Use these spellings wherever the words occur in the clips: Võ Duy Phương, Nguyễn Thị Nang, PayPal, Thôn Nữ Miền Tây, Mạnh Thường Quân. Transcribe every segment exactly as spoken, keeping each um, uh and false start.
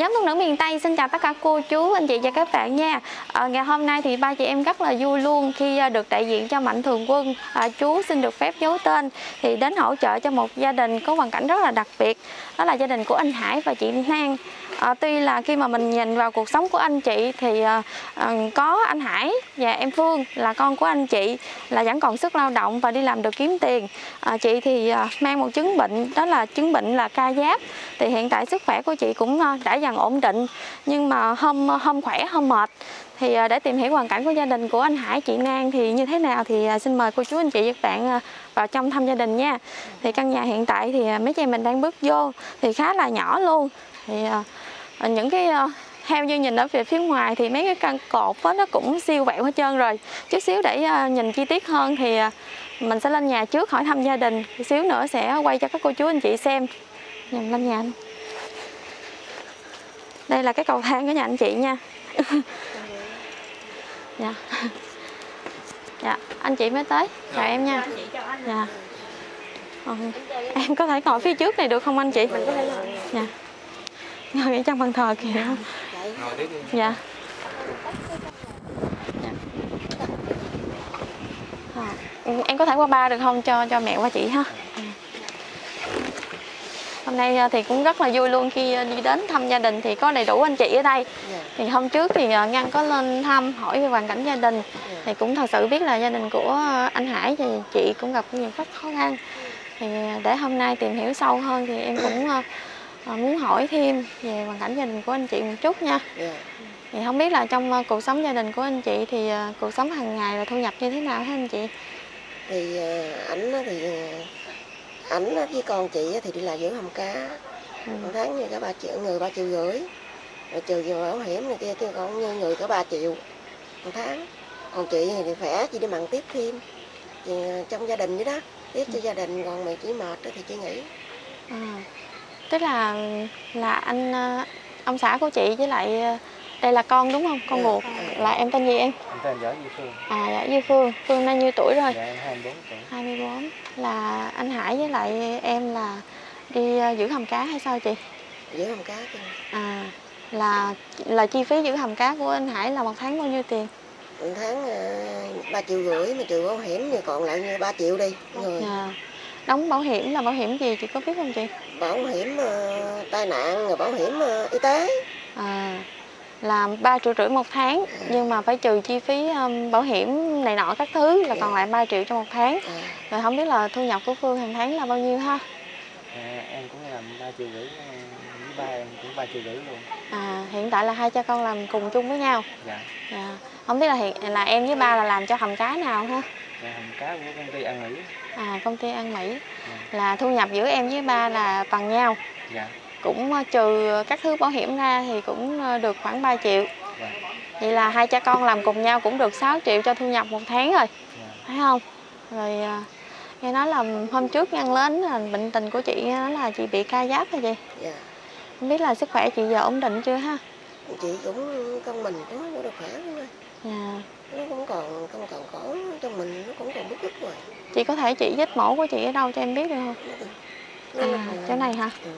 Nhóm Thôn Nữ Miền Tây xin chào tất cả cô chú, anh chị và các bạn nha. à, Ngày hôm nay thì ba chị em rất là vui luôn khi được đại diện cho Mạnh Thường Quân, à, chú xin được phép giấu tên, thì đến hỗ trợ cho một gia đình có hoàn cảnh rất là đặc biệt. Đó là gia đình của anh Hải và chị Nang. À, tuy là khi mà mình nhìn vào cuộc sống của anh chị thì à, à, có anh Hải và em Phương là con của anh chị, là vẫn còn sức lao động và đi làm được kiếm tiền. à, Chị thì à, mang một chứng bệnh, đó là chứng bệnh là ca giáp. Thì hiện tại sức khỏe của chị cũng à, đã dần ổn định, nhưng mà không, không khỏe, không mệt. Thì à, để tìm hiểu hoàn cảnh của gia đình của anh Hải, chị Nang thì như thế nào thì à, xin mời cô chú anh chị và các bạn à, vào trong thăm gia đình nha. Thì căn nhà hiện tại thì à, mấy chị mình đang bước vô thì khá là nhỏ luôn. Thì à, những cái à, theo như nhìn ở phía phía ngoài thì mấy cái căn cột đó, nó cũng siêu vẹo hết trơn rồi. Chút xíu để à, nhìn chi tiết hơn thì à, mình sẽ lên nhà trước hỏi thăm gia đình, chút xíu nữa sẽ quay cho các cô chú anh chị xem. Nhìn lên nhà anh. Đây là cái cầu thang của nhà anh chị nha. Dạ. Dạ, anh chị mới tới. Chào em nha. Dạ. Ừ. Em có thể ngồi phía trước này được không anh chị? Mình có thể ngồi. Dạ. Ngồi ở trong bàn thờ kìa. Dạ. À, em có thể qua ba được không, cho cho mẹ qua chị ha. À. Hôm nay thì cũng rất là vui luôn khi đi đến thăm gia đình thì có đầy đủ anh chị ở đây. Thì hôm trước thì Ngân có lên thăm hỏi về hoàn cảnh gia đình thì cũng thật sự biết là gia đình của anh Hải thì chị cũng gặp nhiều rất khó khăn. Thì để hôm nay tìm hiểu sâu hơn thì em cũng muốn hỏi thêm về hoàn cảnh gia đình của anh chị một chút nha. Thì không biết là trong cuộc sống gia đình của anh chị thì cuộc sống hàng ngày là thu nhập như thế nào hả anh chị? Thì ảnh thì ảnh với con chị thì đi làm dưỡng hầm cá, ừ. một tháng như cả ba triệu, người ba triệu rưỡi, rồi trừ vào bảo hiểm này kia, kêu còn như người cả ba triệu một tháng. Còn chị thì khỏe, chị đi mặn tiếp thêm, chị trong gia đình vậy đó, tiếp cho gia đình. Còn mình chỉ mệt thì chị nghỉ. À, tức là là anh ông xã của chị với lại đây là con đúng không? Con ruột. Ừ. Là em tên gì em? Em tên Võ Duy Phương. À, Võ Duy Phương. Phương nay nhiêu tuổi rồi? Dạ, em hai mươi bốn tuổi. hai mươi bốn. Là anh Hải với lại em là đi giữ hầm cá hay sao chị? Giữ hầm cá thôi. À, là là chi phí giữ hầm cá của anh Hải là một tháng bao nhiêu tiền? Một tháng ba triệu rưỡi mà trừ bảo hiểm rồi còn lại ba triệu đi. Người. À. Đóng bảo hiểm là bảo hiểm gì chị có biết không chị? Bảo hiểm uh, tai nạn rồi bảo hiểm uh, y tế. À. Là ba triệu rưỡi một tháng, nhưng mà phải trừ chi phí um, bảo hiểm này nọ các thứ là còn lại ba triệu cho một tháng. Rồi không biết là thu nhập của Phương hàng tháng là bao nhiêu ha? À, em cũng làm ba triệu rưỡi, với ba em cũng ba triệu rưỡi luôn. À, hiện tại là hai cha con làm cùng chung với nhau. Dạ. Dạ. Không biết là hiện là em với ba là làm cho hầm cá nào ha? Dạ, hầm cá của công ty An Mỹ. À, công ty An Mỹ. Dạ. Là thu nhập giữa em với ba là bằng nhau. Dạ. Cũng trừ các thứ bảo hiểm ra thì cũng được khoảng ba triệu. Yeah. Vậy là hai cha con làm cùng nhau cũng được sáu triệu cho thu nhập một tháng rồi. Yeah. Phải không? Rồi nghe nói là hôm trước Ngân đến là bệnh tình của chị nói là chị bị ca giáp rồi chị. Yeah. Không biết là sức khỏe chị giờ ổn định chưa ha? Chị cũng con mình cũng có được khỏe thôi. Yeah. Nó cũng còn không còn cổ trong mình, nó cũng còn bứt rứt rồi. Chị có thể chỉ vết mổ của chị ở đâu cho em biết được không? À, chỗ này hả? Ừ.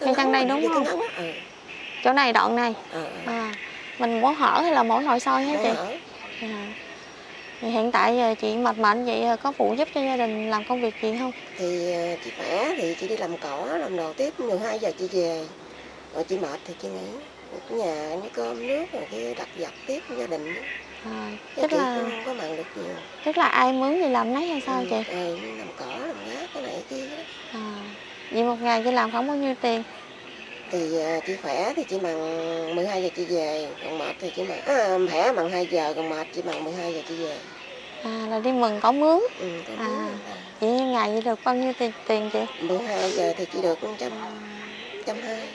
Ngay chân đây đúng không? Ừ. Chỗ này đoạn này. Ừ. À, mình mổ hở hay là mổ nội soi hả chị? À. Thì hiện tại chị mệt mệt vậy có phụ giúp cho gia đình làm công việc gì không? Thì chị khỏe thì chị đi làm cỏ, làm đồ tiếp, mười hai giờ chị về. Rồi chị mệt thì chị nghỉ. Ở nhà như cơm nước rồi kia đặt giặt tiếp gia đình. À, tức chị là không có mặn được nhiều. Tức là ai mướn thì làm nấy hay sao ừ, chị? Ừ, làm cỏ, làm gác cái này kia đó. À. Vậy một ngày chị làm khoảng bao nhiêu tiền? Thì chị khỏe thì chị bằng mười hai giờ chị về, còn mệt thì chị bằng à, khỏe bằng hai giờ, còn mệt chị bằng mười hai giờ chị về. À, là đi mừng có mướn. Ừ, có mướn. À, vậy ngày chị được bao nhiêu tiền, tiền chị? mười hai giờ thì chị được trăm trăm hai.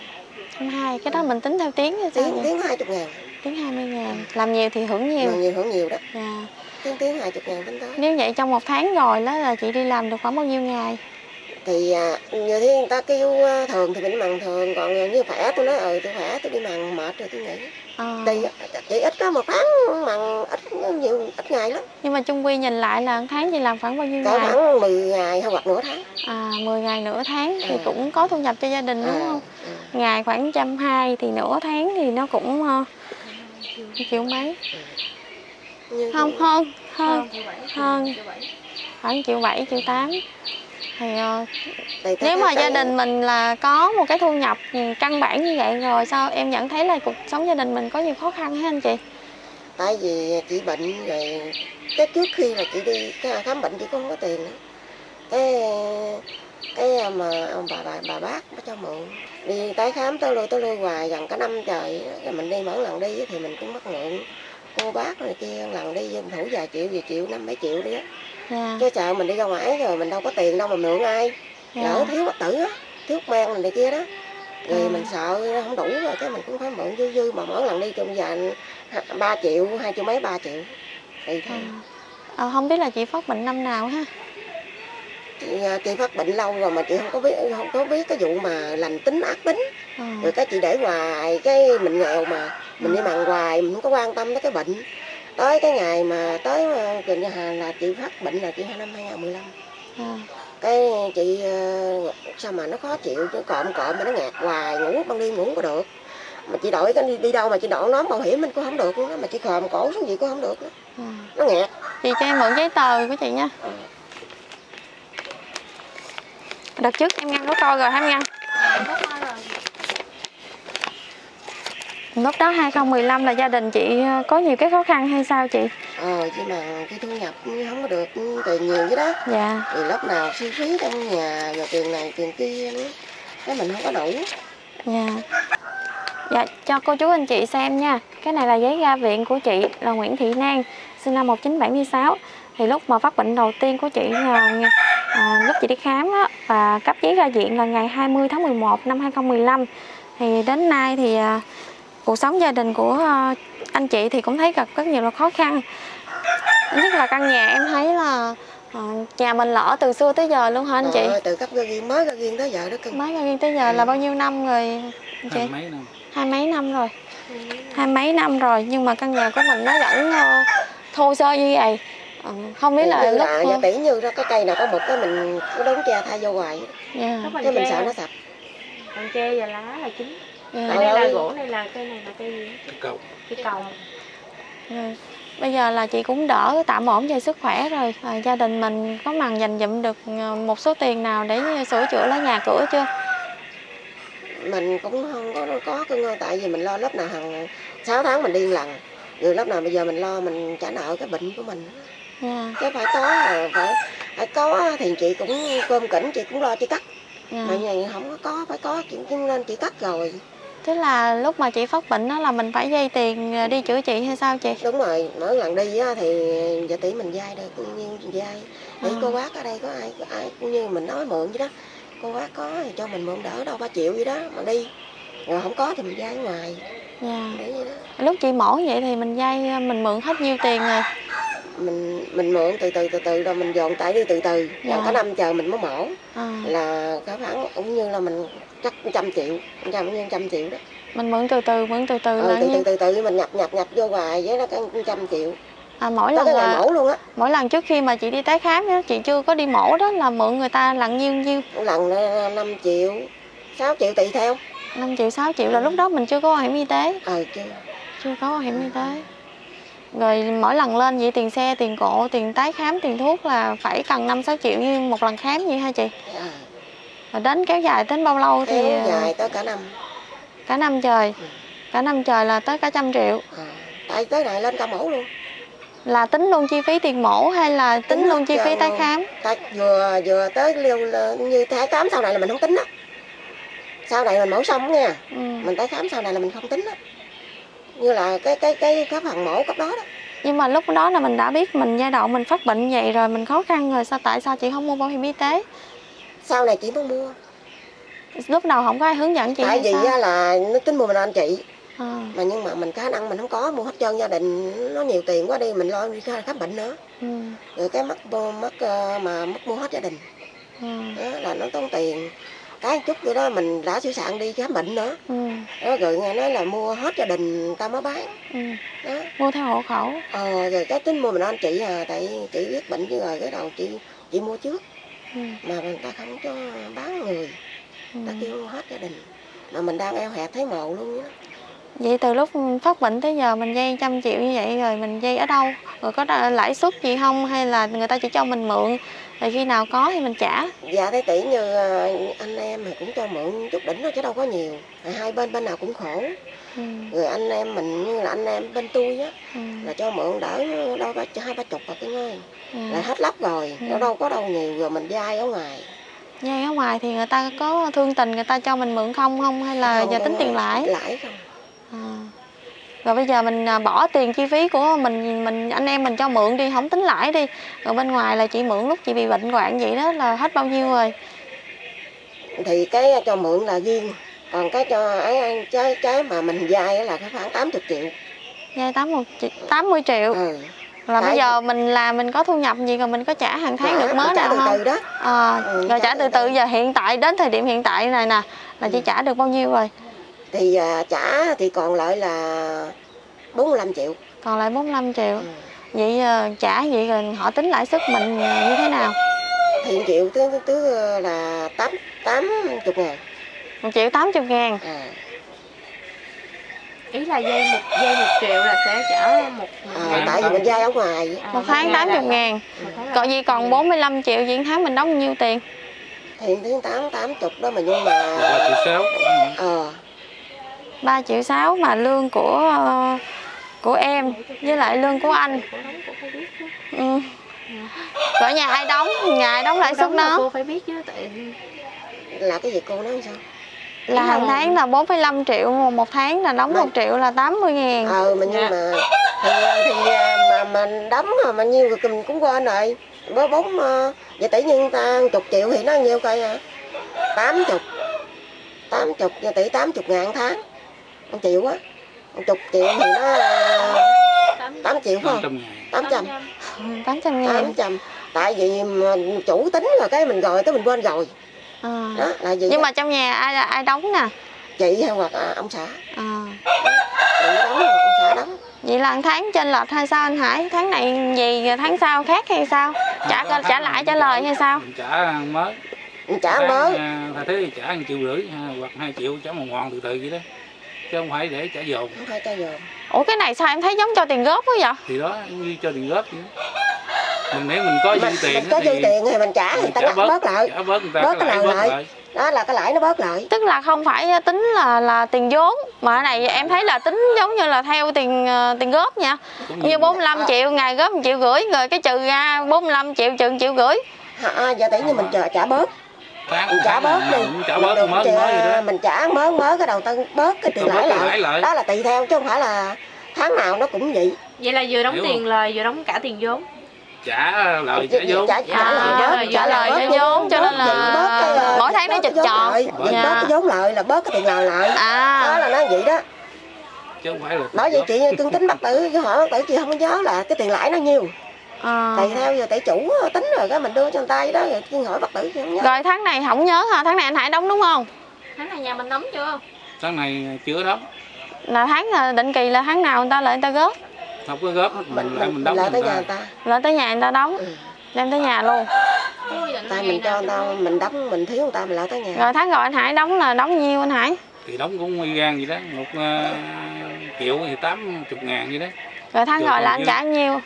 Trăm hai, cái đó mình tính theo tiếng hay sao? Tiếng hai chục ngàn. Tiếng hai mươi ngàn. Làm nhiều thì hưởng nhiều. Làm nhiều hưởng nhiều đó. À. Tiếng tiếng hai chục ngàn tính tới. Nếu vậy trong một tháng rồi đó là chị đi làm được khoảng bao nhiêu ngày? Thì như thế người ta kêu thường thì mình mặn thường, còn như khỏe tôi nói ừ tôi khỏe tôi đi mặn mệt rồi tôi nghỉ. À. Thì chị ít có một tháng mặn ít nhiều ít ngày lắm. Nhưng mà chung quy nhìn lại là tháng chị làm khoảng bao nhiêu cả ngày? Khoảng mười ngày hoặc nửa tháng. À, mười ngày nửa tháng thì à. Cũng có thu nhập cho gia đình đúng à. Không? À. ngày khoảng một trăm hai mươi, thì nửa tháng thì nó cũng uh, triệu mấy. Như không, hơn, hơn, hơn, khoảng một triệu bảy, một triệu tám. Thì uh, nếu mà gia đình mình là có một cái thu nhập căn bản như vậy rồi, sao em nhận thấy là cuộc sống gia đình mình có nhiều khó khăn hả anh chị? Tại vì chị bệnh rồi, cái trước khi mà chị đi cái khám bệnh chị không có tiền nữa. Cái cái mà ông bà bà, bà bác nó cho mượn. Đi tái khám tới lui tới lui hoài gần cả năm trời, rồi mình đi mỗi lần đi thì mình cũng mắc mượn cô bác này kia, lần đi giùm thủ vài triệu, vài triệu, năm mấy triệu đi á. Yeah. Chứ sợ mình đi ra ngoài rồi mình đâu có tiền đâu mà mượn ai. Yeah. Lỡ thiếu bác tử á, thiếu men này, này kia đó. Rồi yeah. Mình sợ nó không đủ rồi cái mình cũng phải mượn dư dư, mà mỗi lần đi trong vài ba triệu, hai triệu mấy, ba triệu. Thì thôi. À, không biết là chị phát bệnh năm nào ha? Chị, chị phát bệnh lâu rồi mà chị không có biết không có biết cái vụ mà lành tính ác tính. À. Rồi cái chị để hoài, cái mình nghèo mà mình đi mặn hoài, mình không có quan tâm tới cái bệnh. Tới cái ngày mà tới Trịnh Hà là chị phát bệnh là chị năm hai nghìn không trăm mười lăm. À. Cái chị sao mà nó khó chịu, nó cộm cộm mà nó ngạt hoài, ngủ ban đêm ngủ không có được. Mà chị đổi cái đi, đi đâu mà chị đổi nón bảo hiểm mình cũng không được nữa, mà chị khòm cổ xuống gì cũng không được nữa. À. Nó ngạt. Chị cho em mượn giấy tờ của chị nha. À. Đợt trước em ngâm nó coi rồi hả em ngâm? Lúc đó hai nghìn không trăm mười lăm là gia đình chị có nhiều cái khó khăn hay sao chị? Ờ, chứ mà cái thu nhập không có được tiền nhiều chứ đó. Dạ. Thì lúc nào chi phí trong nhà và tiền này tiền kia nữa, cái mình không có đủ. Dạ. Dạ, cho cô chú anh chị xem nha. Cái này là giấy ra viện của chị là Nguyễn Thị Nang, sinh năm một nghìn chín trăm bảy mươi sáu. Thì lúc mà phát bệnh đầu tiên của chị là à, lúc chị đi khám á, và cấp giấy ra viện là ngày hai mươi tháng mười một năm hai nghìn không trăm mười lăm. Thì đến nay thì à, cuộc sống gia đình của à, anh chị thì cũng thấy gặp rất nhiều là khó khăn. Nhất là căn nhà em thấy là à, nhà mình lỡ từ xưa tới giờ luôn hả anh chị? Ờ, từ cấp ra viện, mới ra viện tới giờ đó cưng. Mới ra viện tới giờ là bao nhiêu năm rồi chị? Hai mấy năm. Hai mấy năm rồi. Hai mấy năm rồi nhưng mà căn nhà của mình nó vẫn à, thô sơ như vậy. Ừ, không biết là lúc là, tỉ như ra cái cây nào có một cái mình có đống tre thay vô hoài. Yeah. Cái mình sợ nó sập. Còn tre và lá là chính. Yeah. Ở đây là gỗ, đây là cây này là cây gì? Cây cầu. Cây cầu. Yeah. Bây giờ là chị cũng đỡ tạm ổn về sức khỏe rồi. À, gia đình mình có màn dành dụm được một số tiền nào để sửa chữa lại nhà cửa chưa? Mình cũng không có có cưng ơi, tại vì mình lo lớp nào hàng sáu tháng mình đi một lần. Rồi lớp nào bây giờ mình lo mình trả nợ cái bệnh của mình. Yeah. Chứ phải có phải phải có thì chị cũng cơm kỉnh, chị cũng lo chị cắt. Yeah. Mà nhà không có phải có chuyện nên chị cắt rồi. Tức là lúc mà chị phát bệnh đó là mình phải vay tiền đi chữa trị hay sao chị? Đúng rồi, mỗi lần đi á thì vợ tỷ mình vay được cũng nhiêu vay. Thì à. Cô bác ở đây có ai ai cũng như mình nói mượn vậy đó. Cô bác có thì cho mình mượn đỡ đâu ba triệu vậy đó mà đi. Rồi không có thì mình vay ngoài. Yeah. Để vậy đó. Lúc chị mổ vậy thì mình vay mình mượn hết nhiêu tiền rồi? mình mình mượn từ từ từ từ rồi mình dọn tải đi từ từ. Dạ. Có năm chờ mình mới mổ. À. Là có khoảng cũng như là mình chắc một trăm triệu, trăm như trăm triệu đó. Mình mượn từ từ, mượn từ từ. Ừ, từ, như... từ từ từ từ mình nhập nhập nhập vô hoài với nó cái một trăm triệu. À, mỗi có lần là... mổ luôn á. Mỗi lần trước khi mà chị đi tái khám đó, chị chưa có đi mổ đó là mượn người ta lần nhiêu nhiêu? Lần năm triệu, sáu triệu tùy theo. năm triệu, sáu triệu là lúc đó mình chưa có bảo hiểm y tế. Ờ chưa. Chưa có bảo hiểm y tế. Rồi mỗi lần lên vậy tiền xe, tiền cộ, tiền tái khám, tiền thuốc là phải cần năm sáu triệu như một lần khám vậy hả chị? Dạ. Và đến kéo dài đến bao lâu thì... Kéo dài tới cả năm. Cả năm trời? Ừ. Cả năm trời là tới cả trăm triệu? À, tại tới này lên cả mổ luôn. Là tính luôn chi phí tiền mổ hay là tính, tính luôn chi phí tái khám? Tại vừa vừa tới như tái khám sau này là mình không tính đó. Sau này mình mổ xong nha. Ừ. Mình tái khám sau này là mình không tính đó. Như là cái cái cái cái phần mổ cấp đó đó. Nhưng mà lúc đó là mình đã biết mình giai đoạn mình phát bệnh vậy rồi, mình khó khăn rồi, sao tại sao chị không mua bảo hiểm y tế? Sau này chị mới mua. Lúc đầu không có ai hướng dẫn chị. Tại vì sao? Là nó tính mua mình anh chị. À. Mà nhưng mà mình khả năng mình không có mua hết trơn, gia đình nó nhiều tiền quá đi mình lo đi khám bệnh nữa. Ừ. Rồi cái mất mất mà mất mua hết gia đình. Ừ. Đó là nó tốn tiền. Cái chút vậy đó mình đã sửa soạn đi khám bệnh nữa. Ừ. Đó, rồi nghe nói là mua hết gia đình người ta mới bán. Ừ. Đó. Mua theo hộ khẩu. Ờ, rồi cái tính mua mình anh chị à, tại chị biết bệnh chứ rồi cái đầu chị chị mua trước. Ừ. Mà người ta không cho bán người. Ừ. Ta kêu mua hết gia đình. mà mình đang eo hẹp thấy mồ luôn đó. Vậy từ lúc phát bệnh tới giờ mình vay trăm triệu như vậy rồi mình vay ở đâu? Rồi có lãi suất gì không hay là người ta chỉ cho mình mượn? Rồi khi nào có thì mình trả? Dạ thấy tỷ như anh em thì cũng cho mượn chút đỉnh thôi chứ đâu có nhiều. Hai bên bên nào cũng khổ. Ừ. Rồi anh em mình như là anh em bên tôi á, ừ. là cho mượn đỡ đâu ba hai ba chục mà cái ngơi. Ừ. Là hết lắp rồi, ừ. đâu đâu có đâu nhiều rồi mình vay ở ngoài. Vay ở ngoài thì người ta có thương tình người ta cho mình mượn không không hay là giờ tính tiền lãi? Lãi không. À. Rồi bây giờ mình bỏ tiền chi phí của mình mình anh em mình cho mượn đi, không tính lãi đi. Rồi bên ngoài là chị mượn lúc chị bị bệnh hoạn vậy đó là hết bao nhiêu rồi? Thì cái cho mượn là riêng, còn cái cho ấy trái trái mà mình vay là khoảng tám mươi triệu. Vay tám mươi triệu. Ừ. Là tại bây giờ mình làm mình có thu nhập gì rồi mình có trả hàng tháng được mới nào từ không? Từ đó. À, ừ, rồi trả, trả từ từ, từ giờ hiện tại đến thời điểm hiện tại này nè là chị ừ. trả được bao nhiêu rồi? Thì uh, trả thì còn lại là bốn mươi lăm triệu. Còn lại bốn mươi lăm triệu. Ừ. Vậy uh, trả vậy rồi họ tính lãi suất mình như thế nào? Thì triệu tứ tứ là tám, tám mươi ngàn. một triệu tám mươi ngàn. À. Ý là dây một, dây một triệu là sẽ trả một à, tại vì mình dây ở ngoài. À, một tháng tám mươi ngàn. Còn gì còn bốn mươi lăm triệu diện tháng mình đóng nhiêu tiền? Thì tháng tám, tám mươi đó mà nhưng mà ba triệu sáu. Ờ. ba triệu sáu mà lương của của em với lại lương của anh. Ừ. Ở nhà ai đóng? Nhà ai đóng lãi suất nó? Cô phải biết chứ tại là cái gì cô nói sao? Là hàng tháng là bốn mươi lăm triệu, một tháng là đóng một triệu là tám mươi ngàn. Ờ mà nhưng mà thì, thì mà mình đóng mà mà nhiêu thì mình cũng quên rồi. Với bốn vậy tỷ nhiên ta một chục triệu thì nó nhiêu coi hả? tám mươi tám mươi giờ tỷ tám mươi ngàn tháng. Một triệu á, một chục triệu thì nó tám triệu không? tám trăm tám trăm ngàn. Tại vì chủ tính là cái mình gọi tới mình quên rồi. À. Đó, là gì nhưng đó. Mà trong nhà ai là ai đóng nè? Chị hay hoặc à, ông xã. À. Chị đóng hoặc ông xã đóng. Vậy là tháng trên lệch hay sao anh Hải? Tháng này gì tháng sau khác hay sao? Trả à, trả lại trả lời hay sao? Trả mới. Trả mới. Phải thế thì trả một triệu rưỡi hoặc hai triệu trả một ngoạn từ từ vậy đó. Chứ không phải để trả dồn. Không phải trả dồn. Ủa cái này sao em thấy giống cho tiền góp quá vậy? Thì đó, như cho tiền góp vậy đó. Mình nếu mình có dư tiền mình có dư tiền thì mình trả, người ta bớt, bớt lại trả bớt, người ta bớt cái lãi bớt lại. lại đó là cái lãi nó bớt lại, tức là không phải tính là là tiền vốn mà cái này em thấy là tính giống như là theo tiền tiền góp nha, như bốn mươi lăm triệu ngày góp một triệu rưỡi rồi cái trừ ra bốn mươi lăm triệu trừ một triệu rưỡi à, giờ tỷ như mình trả, trả bớt mình trả bớt đi mình trả bớt mới đó mình trả bớt mới cái đầu tư bớt cái tiền lãi lại đó là tùy theo chứ không phải là tháng nào nó cũng vậy. Vậy là vừa đóng tiền lời vừa đóng cả tiền vốn, trả lời trả vốn, trả, trả, à, lời, trả lời trả lời trả vốn cho nên là mỗi tháng nó chịch chọt bớt cái vốn lợi là bớt cái tiền lời lại à. Đó là nó vậy đó chứ không phải là nói vậy chị cưng tính bạc tử chứ hỏi bạc tử chị không có nhớ là cái tiền lãi nó nhiêu à. Tùy theo giờ tỷ chủ tính rồi cái mình đưa cho người ta vậy đó rồi chị hỏi bạc tử chị không nhớ. Rồi tháng này không nhớ hả? Tháng này anh Hải đóng đúng không? Tháng này nhà mình đóng chưa? Tháng này chưa đóng. Là tháng định kỳ là tháng nào người ta lại người ta góp? Không có góp mình, mình, lại mình đóng lại tới ta. Nhà người ta lại tới nhà người ta đóng, ừ. đem tới nhà luôn. Tại mình cho người ta mình đóng mình thiếu người ta mình lại tới nhà. Rồi tháng rồi anh Hải đóng là đóng nhiêu anh Hải? Thì đóng cũng nguy gan vậy đó, một uh, triệu thì tám chục ngàn vậy đó. Rồi tháng rồi là anh trả nhiêu?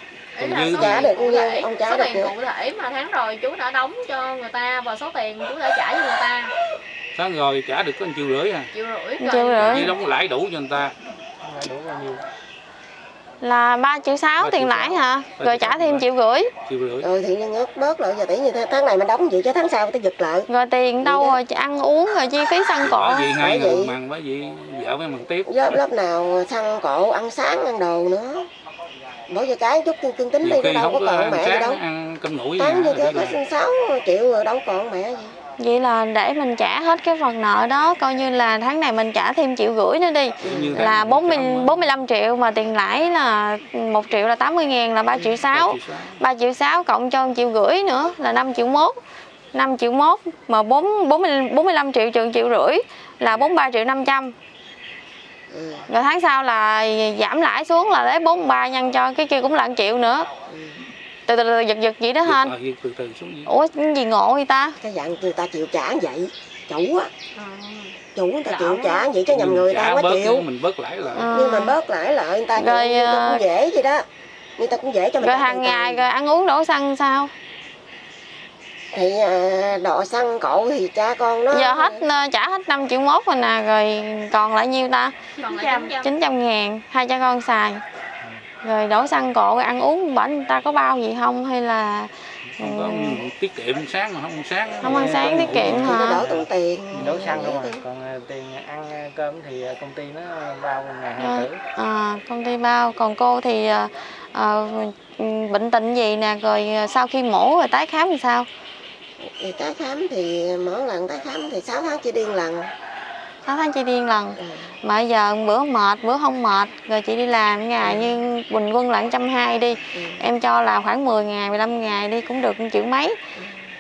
Như trả được nhiêu? Ông trả được nhiêu? Số tiền cụ thể mà tháng rồi chú đã đóng cho người ta và số tiền chú đã trả cho người ta. Tháng rồi trả được có một triệu rưỡi à? Triệu rưỡi. Triệu rưỡi. Như đóng lãi đủ cho người ta. Đủ bao nhiêu? Là ba triệu sáu tiền lãi hả? Rồi trả thêm triệu rưỡi. Rồi thì ngớt bớt lại giờ tỷ như thế. Tháng này mình đóng vậy chứ tháng sau tao giật lại. Rồi tiền đâu rồi ăn uống rồi chi phí xăng cộ. Bởi vì hai người mặn bởi vì vợ mới mặn tiếp. Lớp nào xăng cộ ăn sáng ăn đồ nữa. Mỗi giờ cái chút cương tính đi đâu có còn mẹ gì đâu. Tháng như thế có sáu triệu rồi đâu còn mẹ gì. Vậy là để mình trả hết cái phần nợ đó, coi như là tháng này mình trả thêm triệu rưỡi nữa đi. Như là bốn mươi, bốn mươi lăm triệu mà tiền lãi là một triệu là tám mươi ngàn là ba triệu sáu. ba triệu sáu cộng cho một triệu rưỡi nữa là năm triệu mốt. năm triệu mốt mà bốn, bốn mươi, bốn mươi lăm triệu trừ một triệu rưỡi là bốn mươi ba triệu năm trăm. Rồi tháng sau là giảm lãi xuống là lấy bốn mươi ba nhân cho cái kia cũng là một triệu nữa. Từ từ, từ giật giật vậy đó hên. Ủa gì ngộ vậy ta? Cái dạng người ta chịu trả vậy, chủ á. À. chủ người ta chịu ổng... trả vậy chứ nhầm người ta quá chịu. Mình bớt lãi lại. À. Nhưng mà bớt lãi lại người ta rồi, chịu, người ta cũng dễ vậy đó. Người ta cũng dễ cho mình. Rồi hàng ngày rồi ăn uống đổ xăng sao? Thì đổ xăng cổ thì cha con nó giờ hết trả hết năm triệu mốt rồi nè, rồi còn lại nhiêu ta? Còn lại chín trăm ngàn, hai cha con xài. Rồi đổ xăng cổ rồi ăn uống bển người ta có bao gì không hay là không có, ừ. tiết kiệm sáng mà không ăn sáng không ăn sáng tiết kiệm hả? Nó đỡ tốn tiền, đổ xăng đúng rồi, còn tiền ăn cơm thì công ty nó bao ngày hai bữa. À, công ty bao. Còn cô thì à, bệnh tình gì nè, rồi sau khi mổ rồi tái khám thì sao? Thì tái khám thì mỗi lần tái khám thì sáu tháng chỉ điên lần, sáu tháng chỉ điên lần. Ừ. Mà giờ bữa mệt bữa không mệt, rồi chị đi làm ngày như bình quân là một trăm hai mươi đi. Ừ. Em cho là khoảng mười ngày mười lăm ngày đi cũng được một triệu mấy. Ừ.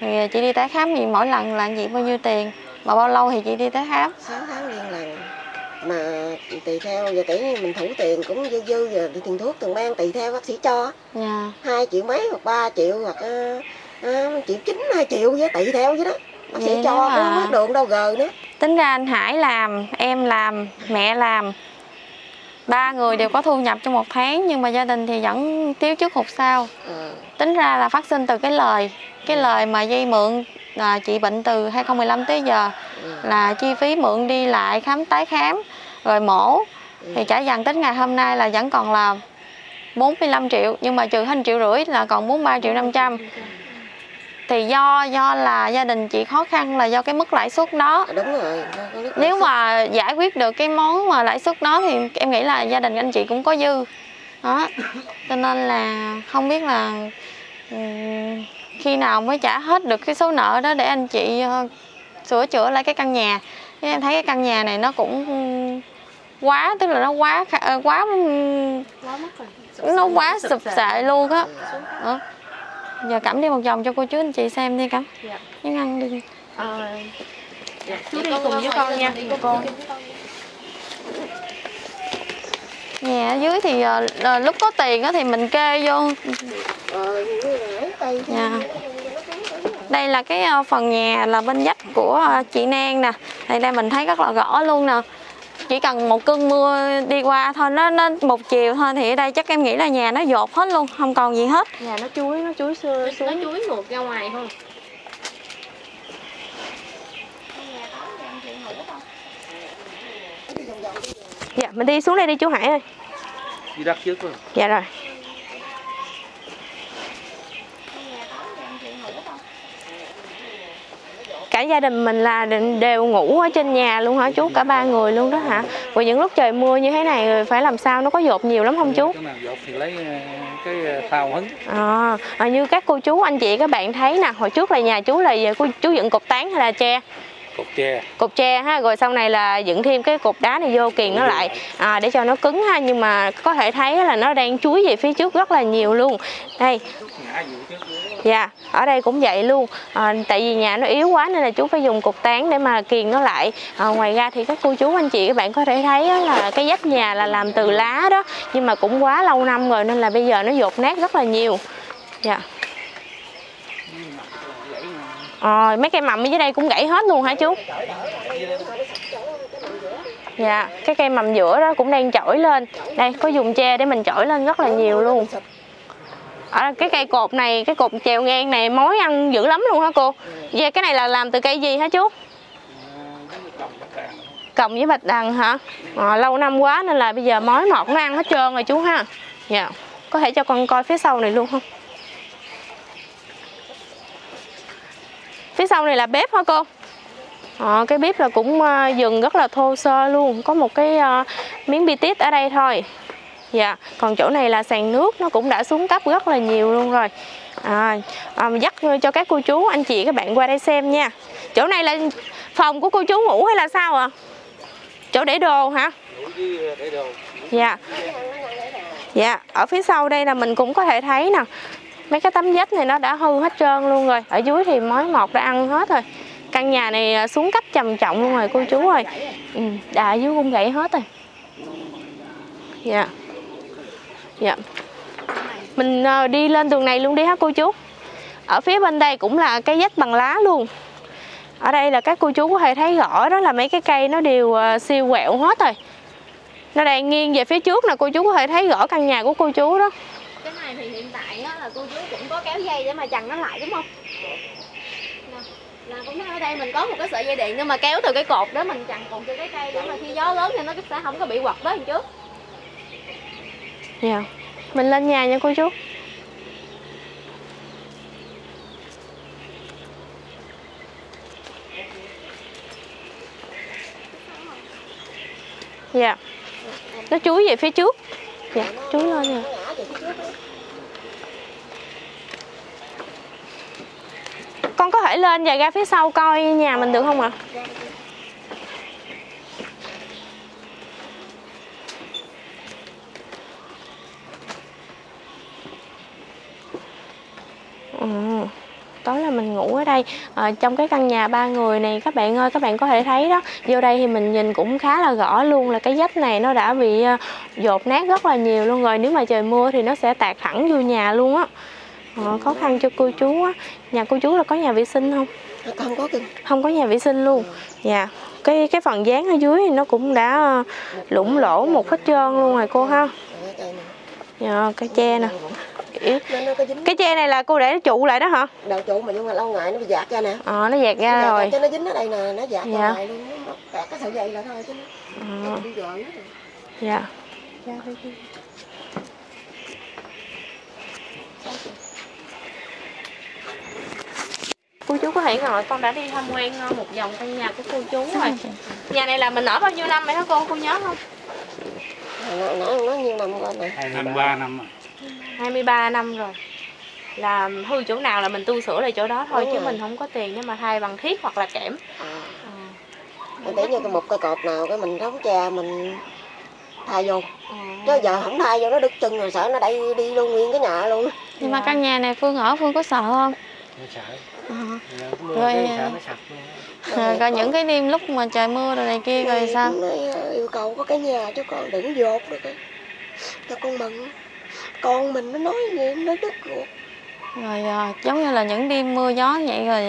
Thì chị đi tái khám thì mỗi lần là gì bao nhiêu tiền, mà bao lâu thì chị đi tái khám? Sáu tháng điên lần, mà tùy theo giờ tỷ mình thủ tiền cũng dư dư giờ tiền thuốc tiền mang tùy theo bác sĩ cho. Dạ. hai triệu mấy hoặc ba triệu hoặc uh, triệu chín hai triệu với tùy theo vậy đó. Bác sĩ cho cũng hết đường đâu gờ nữa. Tính ra anh Hải làm, em làm, mẹ làm, ba người đều có thu nhập trong một tháng, nhưng mà gia đình thì vẫn thiếu trước hụt sau. Ừ. Tính ra là phát sinh từ cái lời cái lời mà dây mượn là chị bệnh từ hai không một lăm tới giờ. Ừ. Là chi phí mượn đi lại khám tái khám rồi mổ. Ừ. Thì trả dần tính ngày hôm nay là vẫn còn là bốn mươi lăm triệu, nhưng mà trừ hơn triệu rưỡi là còn bốn mươi ba triệu năm trăm. Thì do do là gia đình chị khó khăn là do cái mức lãi suất đó. Đúng rồi. Nếu mà giải quyết được cái món mà lãi suất đó thì em nghĩ là gia đình anh chị cũng có dư đó, cho nên là không biết là khi nào mới trả hết được cái số nợ đó để anh chị sửa chữa lại cái căn nhà. Thế em thấy cái căn nhà này nó cũng quá, tức là nó quá quá nó quá sụp sệ luôn á. Giờ Cẩm đi một vòng cho cô chú anh chị xem đi Cẩm. Dạ. Nhưng ăn đi. À, dạ. Chú đi cùng với con nha. Cô cô. Nhà ở dưới thì à, lúc có tiền đó thì mình kê vô. Dạ. Đây là cái phần nhà là bên vách của chị Nang nè. Đây đây mình thấy rất là rõ luôn nè. Chỉ cần một cơn mưa đi qua thôi, nó nó một chiều thôi thì ở đây chắc em nghĩ là nhà nó dột hết luôn, không còn gì hết. Nhà nó chuối, nó chuối xưa xuống. Nó chuối ngược ra ngoài không? Dạ, mình đi xuống đây đi chú Hải ơi. Đi đất trước luôn. Dạ rồi. Cả gia đình mình là đều ngủ ở trên nhà luôn hả chú? Cả ba người luôn đó hả? Vì những lúc trời mưa như thế này phải làm sao, nó có dột nhiều lắm không chú? Cái nào dột thì lấy cái phao hứng. À, à, như các cô chú, anh chị, các bạn thấy nè, hồi trước là nhà chú là chú dựng cột tán hay là tre? Cột tre. Cột tre ha, rồi sau này là dựng thêm cái cột đá này vô kiềng nó lại à, để cho nó cứng ha, nhưng mà có thể thấy là nó đang chúi về phía trước rất là nhiều luôn. Đây. Dạ, ở đây cũng vậy luôn à, tại vì nhà nó yếu quá nên là chú phải dùng cục tán để mà kiềng nó lại à, ngoài ra thì các cô chú anh chị các bạn có thể thấy là cái vách nhà là làm từ lá đó, nhưng mà cũng quá lâu năm rồi nên là bây giờ nó dột nát rất là nhiều. Dạ. À, mấy cây mầm ở dưới đây cũng gãy hết luôn hả chú? Dạ, cái cây mầm giữa đó cũng đang chổi lên. Đây, có dùng tre để mình chổi lên rất là nhiều luôn. À, cái cây cột này, cái cột trèo ngang này mối ăn dữ lắm luôn hả cô? Vậy cái này là làm từ cây gì hả chú? Cộng với bạch đằng hả? À, lâu năm quá nên là bây giờ mối mọt nó ăn hết trơn rồi chú ha. Dạ, có thể cho con coi phía sau này luôn không? Phía sau này là bếp hả cô? À, cái bếp là cũng dừng rất là thô sơ luôn, có một cái uh, miếng bi tít ở đây thôi. Dạ, còn chỗ này là sàn nước, nó cũng đã xuống cấp rất là nhiều luôn rồi. À, à, dắt cho các cô chú, anh chị, các bạn qua đây xem nha. Chỗ này là phòng của cô chú ngủ hay là sao ạ? À? Chỗ để đồ hả? Dạ. Dạ, ở phía sau đây là mình cũng có thể thấy nè. Mấy cái tấm vách này nó đã hư hết trơn luôn rồi. Ở dưới thì mối mọt đã ăn hết rồi. Căn nhà này xuống cấp trầm trọng luôn rồi cô chú ơi. Ừ, đà dưới cũng gãy hết rồi. Dạ. Dạ. Mình đi lên đường này luôn đi hả cô chú? Ở phía bên đây cũng là cái vách bằng lá luôn. Ở đây là các cô chú có thể thấy rõ đó là mấy cái cây nó đều siêu quẹo hết rồi. Nó đang nghiêng về phía trước nè, cô chú có thể thấy rõ căn nhà của cô chú đó. Cái này thì hiện tại á, là cô chú cũng có kéo dây để mà chằng nó lại đúng không? Nè, là cũng ở đây mình có một cái sợi dây điện nhưng mà kéo từ cái cột đó mình chằng cột từ cái cây để mà khi gió lớn thì nó sẽ không có bị quật đó đằng trước. Dạ. Mình lên nhà nha cô chú. Dạ. Nó chúi về phía trước. Dạ, chúi lên nè. Con có thể lên và ra phía sau coi nhà mình được không ạ? À? Ừ. Tối là mình ngủ ở đây à, trong cái căn nhà ba người này các bạn ơi. Các bạn có thể thấy đó, vô đây thì mình nhìn cũng khá là rõ luôn là cái vách này nó đã bị dột nát rất là nhiều luôn rồi. Nếu mà trời mưa thì nó sẽ tạt thẳng vô nhà luôn á. À, khó khăn cho cô chú á. Nhà cô chú là có nhà vệ sinh không? Không có, không có nhà vệ sinh luôn. Dạ. Yeah. Cái cái phần dán ở dưới thì nó cũng đã lủng lỗ một hết trơn luôn rồi cô ha. Dạ, yeah, cái tre nè. Cái tre này là cô để nó trụ lại đó hả? Đầu trụ mà nhưng mà lâu ngày nó bị dạt ra nè. Ờ, nó dạt ra rồi. Cho nó dính ở đây nè, nó dạt ra lại luôn. Nó tạt cái sợi dây là thôi chứ nó đi rồi đó. Dạ. Cô chú có thể ngồi, con đã đi tham quan một vòng căn nhà của cô chú rồi. Nhà này là mình ở bao nhiêu năm vậy hả cô? Cô nhớ không? Nó nhiêu năm rồi nè. hai mươi ba năm rồi. hai mươi ba năm rồi. Là hư chỗ nào là mình tu sửa lại chỗ đó thôi. Đúng chứ rồi. Mình không có tiền nhưng mà thay bằng thiết hoặc là kẽm. À. À. Để như một cây cột nào cái mình đóng tre mình thay vô. À. Chứ giờ không thay vô nó đứt chân rồi sợ nó đẩy đi luôn nguyên cái nhà luôn. Nhưng mà căn nhà này Phương ở Phương có sợ không? Không sợ. À. Rồi, rồi, rồi còn những cái đêm lúc mà trời mưa rồi này kia rồi này, sao? Yêu cầu có cái nhà chứ con đừng dột được cái. Cho con mừng. Con mình nó nói gì nó đứt ruột. Rồi à, giống như là những đêm mưa gió vậy rồi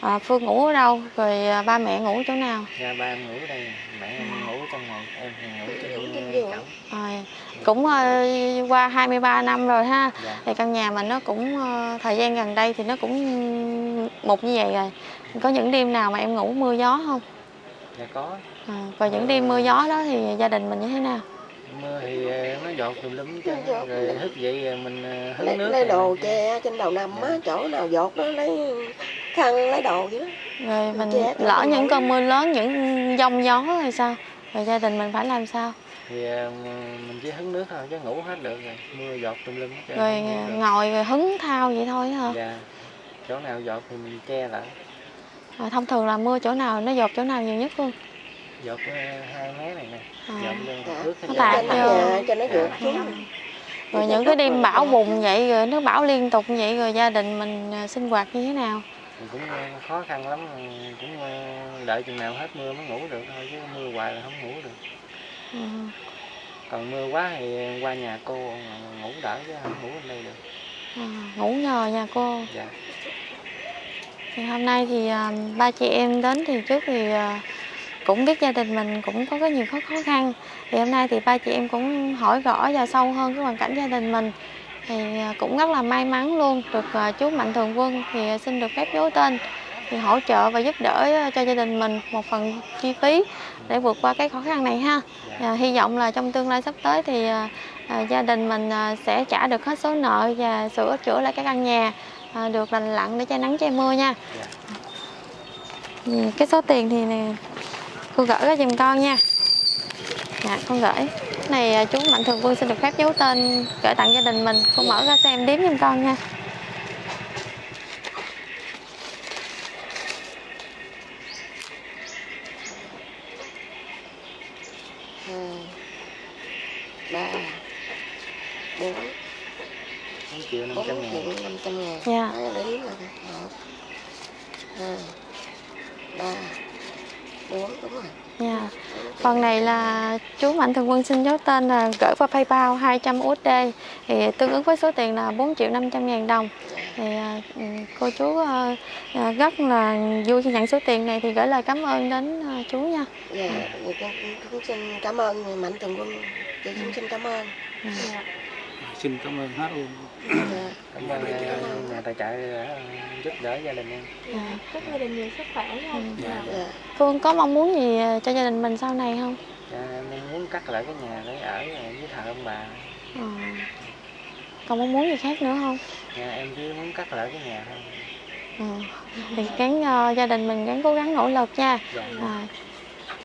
à, Phương ngủ ở đâu? Rồi à, ba mẹ ngủ chỗ nào? Dạ ba em ngủ ở đây, mẹ em à. ngủ trong phòng, em ngủ trên giường. Rồi cũng à, qua hai mươi ba năm rồi ha. Dạ. Thì căn nhà mình nó cũng à, thời gian gần đây thì nó cũng một như vậy rồi. Có những đêm nào mà em ngủ mưa gió không? Dạ có. À, còn những đêm mưa gió đó thì gia đình mình như thế nào? Mưa thì nó dột tùm lum chứ. Rồi hứt vậy mình hứng nước. Lấy đồ che trên đầu nằm á, chỗ nào dột nó lấy khăn, lấy đồ vậy đó. Rồi mình lỡ những cơn mưa lớn, những giông gió hay sao? Rồi gia đình mình phải làm sao? Thì mình chỉ hứng nước thôi chứ ngủ hết được rồi. Mưa dột tùm lum. Rồi ngồi rồi hứng thao vậy thôi hả? Dạ. Chỗ nào dột thì mình che lại. Rồi thông thường là mưa chỗ nào, nó dột chỗ nào nhiều nhất luôn? Dột hai mé này nè. À. Nó tạt vô cho nó dột xuống. Rồi những cái đêm bão bùng vậy rồi nước bão liên tục vậy rồi gia đình mình sinh hoạt như thế nào? Mình cũng khó khăn lắm, cũng đợi chừng nào hết mưa mới ngủ được thôi chứ mưa hoài là không ngủ được. Ừ. Còn mưa quá thì qua nhà cô ngủ đỡ chứ không ngủ ở đây được. À, ngủ nhờ nhà cô. Dạ. Thì hôm nay thì uh, ba chị em đến thì trước thì uh, cũng biết gia đình mình cũng có cái nhiều khó khăn. Thì hôm nay thì ba chị em cũng hỏi rõ và sâu hơn cái hoàn cảnh gia đình mình. Thì cũng rất là may mắn luôn, được chú Mạnh Thường Quân thì xin được phép giấu tên, thì hỗ trợ và giúp đỡ cho gia đình mình một phần chi phí để vượt qua cái khó khăn này ha. Và hy vọng là trong tương lai sắp tới thì gia đình mình sẽ trả được hết số nợ và sửa chữa lại cái căn nhà được lành lặn để che nắng che mưa nha. Cái số tiền thì này, cô gửi ra giùm con nha. Dạ, con gửi. Cái này chú Mạnh Thường Quân xin được phép giấu tên gửi tặng gia đình mình. Cô mở ra xem đếm giùm con nha. hai, ba, bốn, bốn triệu năm trăm ngàn. Dạ. một, hai, ba, bốn, đúng rồi. Yeah. Phần này là chú Mạnh Thường Quân xin giấu tên là gửi qua PayPal hai trăm U S D, thì tương ứng với số tiền là bốn triệu năm trăm ngàn đồng. Thì cô chú rất là vui khi nhận số tiền này, thì gửi lời cảm ơn đến chú nha. Dạ, yeah, cũng xin cảm ơn Mạnh Thường Quân, chị cũng xin cảm ơn. Yeah. Xin cảm ơn hết luôn. Dạ. Cảm ơn nhà tài trợ đã giúp đỡ gia đình em. Dạ. Chúc gia đình nhiều sức khỏe nha. Dạ. Dạ. Phương có mong muốn gì cho gia đình mình sau này không? Dạ, em muốn cắt lại cái nhà để ở với thờ ông bà. Ờ. Còn mong muốn gì khác nữa không? Dạ, em chỉ muốn cắt lại cái nhà thôi. Ờ. Thì gắng uh, gia đình mình gắng cố gắng nỗ lực nha. Dạ. À.